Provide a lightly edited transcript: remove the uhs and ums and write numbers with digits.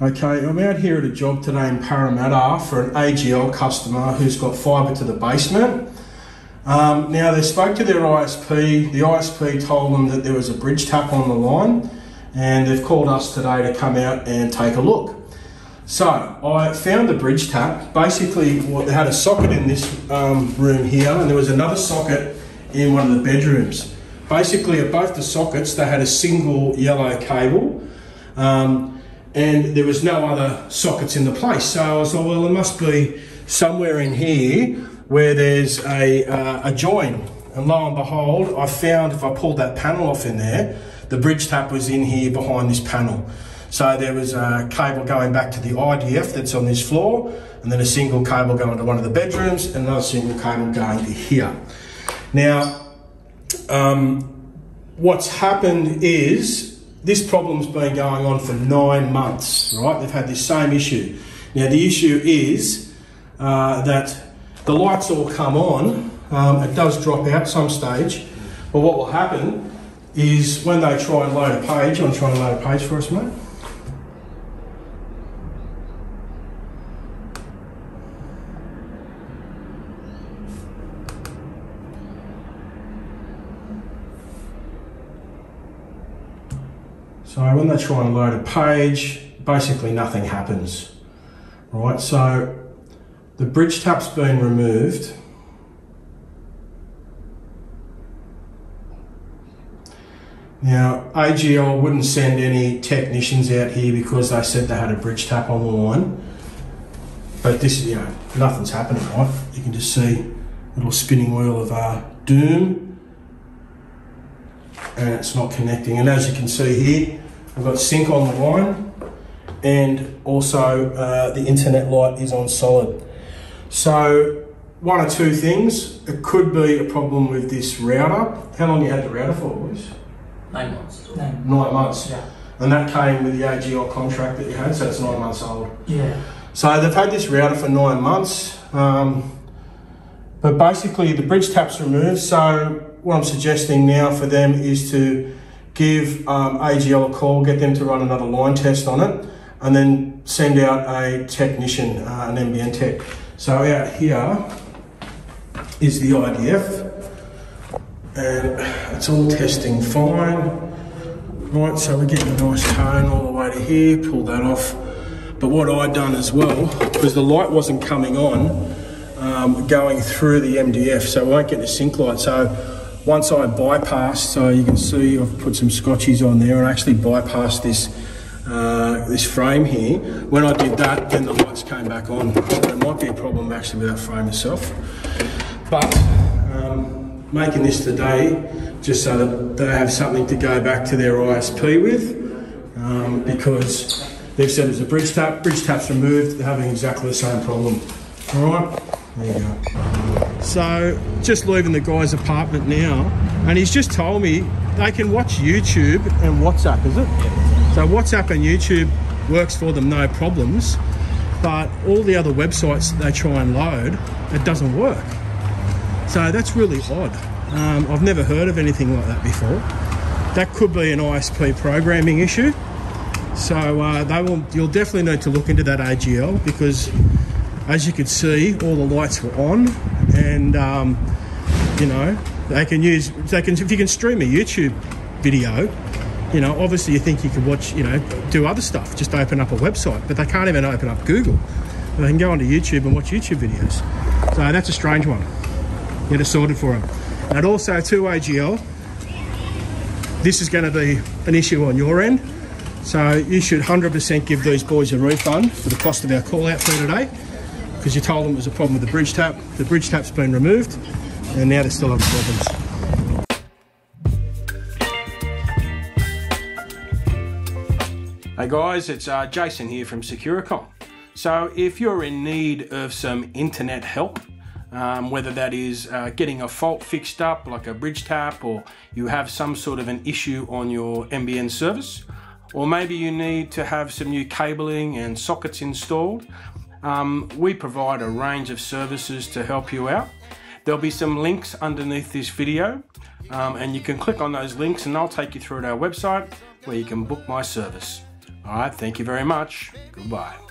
Okay, I'm out here at a job today in Parramatta for an AGL customer who's got fibre to the basement. Now they spoke to their ISP. The ISP told them that there was a bridge tap on the line, and they've called us today to come out and take a look. So I found the bridge tap. Basically, they had a socket in this room here, and there was another socket in one of the bedrooms. Basically, at both the sockets, they had a single yellow cable, and there was no other sockets in the place. So I was like, well, there must be somewhere in here where there's a join. And lo and behold, I found if I pulled that panel off in there, the bridge tap was in here behind this panel. So there was a cable going back to the IDF that's on this floor, and then a single cable going to one of the bedrooms, and another single cable going to here. Now, what's happened is this problem's been going on for 9 months, right? They've had this same issue. Now, the issue is that the lights all come on. It does drop out at some stage, but what will happen is when they try and load a page, you want to try and load a page for us, mate? So when they try and load a page, basically nothing happens, right? So the bridge tap's been removed. Now, AGL wouldn't send any technicians out here because they said they had a bridge tap on the line. But this, you know, nothing's happening, right? You can just see a little spinning wheel of doom, and it's not connecting. And as you can see here, I've got sync on the line, and also the internet light is on solid. So one or two things. It could be a problem with this router. How long you had the router for, boys? 9 months. 9 months. Yeah. And that came with the AGL contract that you had, so it's 9 months old. Yeah. So they've had this router for 9 months. But basically the bridge tap's removed, so what I'm suggesting now for them is to give AGL a call, get them to run another line test on it, and then send out a technician, an NBN tech. So out here is the IDF. And it's all testing fine. Right, so we're getting a nice tone all the way to here, pull that off. But what I'd done as well, because the light wasn't coming on, going through the MDF, so we won't get the sync light. So once I bypassed, so you can see I've put some scotchies on there and I actually bypassed this, this frame here. When I did that, then the lights came back on. There might be a problem actually with that frame itself. But, making this today just so that they have something to go back to their ISP with, because they've said there's a bridge tap, bridge tap's removed, they're having exactly the same problem. All right, there you go. So just leaving the guy's apartment now, and he's just told me they can watch YouTube and WhatsApp, is it? Yeah. So WhatsApp and YouTube works for them, no problems, but all the other websites that they try and load, it doesn't work. So that's really odd. I've never heard of anything like that before. That could be an ISP programming issue. So you'll definitely need to look into that, AGL, because as you could see, all the lights were on, and you know, if you can stream a YouTube video, you know, obviously you think you can watch, you know, do other stuff, just open up a website, but they can't even open up Google. They can go onto YouTube and watch YouTube videos. So that's a strange one. Get it sorted for them. And also to AGL, this is going to be an issue on your end, so you should 100% give these boys a refund for the cost of our call out for today, because you told them it was a problem with the bridge tap. The bridge tap's been removed, and now they still have problems. Hey guys, it's Jason here from Secure A Com. So if you're in need of some internet help, whether that is getting a fault fixed up like a bridge tap, or you have some sort of an issue on your NBN service, or maybe you need to have some new cabling and sockets installed, we provide a range of services to help you out. There'll be some links underneath this video, and you can click on those links and I'll take you through to our website where you can book my service. All right, thank you very much. Goodbye.